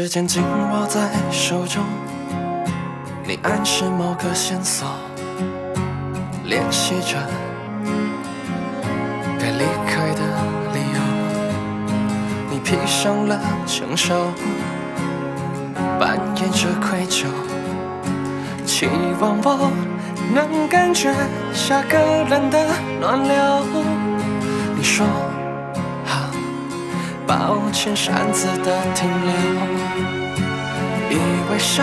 时间紧握在手中，你暗示某个线索，练习着该离开的理由。你披上了成熟，扮演着愧疚，期望我能感觉下个人的暖流。你说好，抱歉擅自的停留，以为笑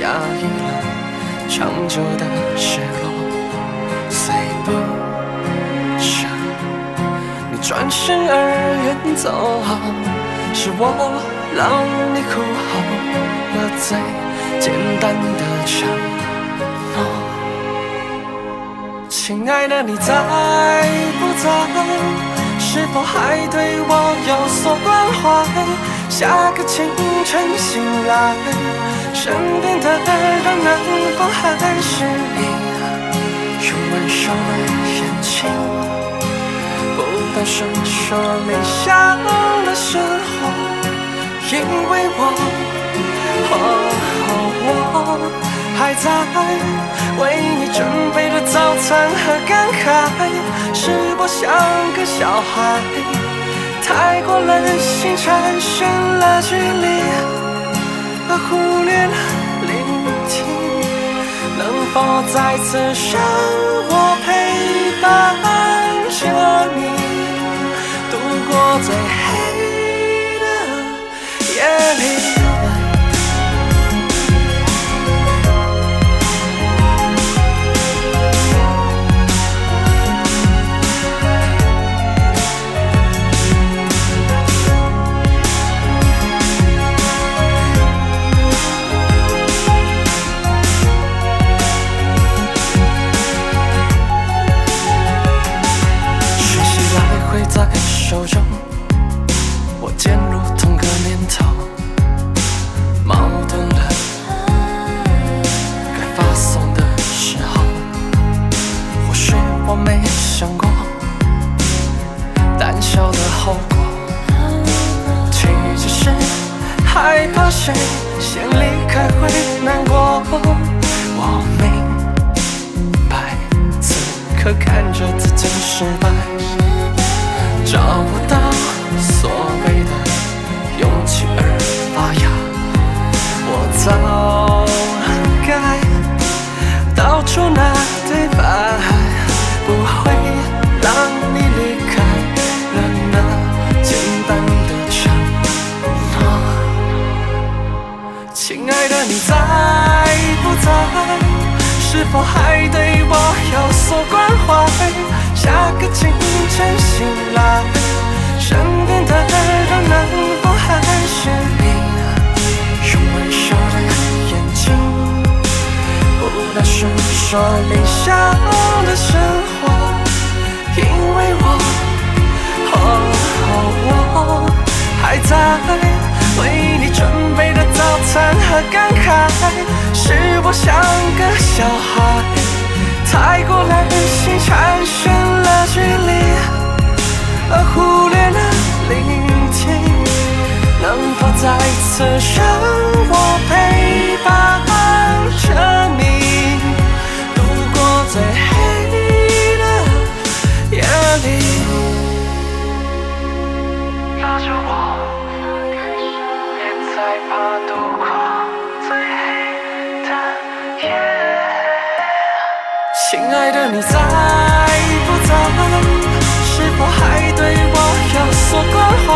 压抑了长久的失落，虽不舍，你转身而远走后，是我让你哭红了最简单的承诺。亲爱的，你在不在？是否还对我有所关怀？下个清晨醒来，身边的人能否还是你？用温柔的眼睛，不断诉说理想的生活。 因为我还在为你准备的早餐和感慨，是我像个小孩，太过任性，产生了距离，而忽略了聆听。能否再次让我陪伴着你，度过最黑？ 夜里，讯息来回在手中，我渐入同个念头。 矛盾了，该发送的时候，或许我没想过胆小的后果。其实是害怕谁先离开会难过。我明白，此刻看着自己失败，找不到所谓的勇气而发芽。 早该道出那对白，不会让你离开了那简单的承诺。亲爱的，你在不在？是否还对我有所关怀？下个清晨醒来，身边的人能否还是你？ 那诉说理想的生活，因为我还在为你准备的早餐和感慨，是我像个小孩，太过任性，产生了距离，而忽略了聆听。能否再次让我陪伴着你？ 最黑的夜里，拉着我，别再怕度过最黑的夜。亲爱的，你在不在？是否还对我有所关怀？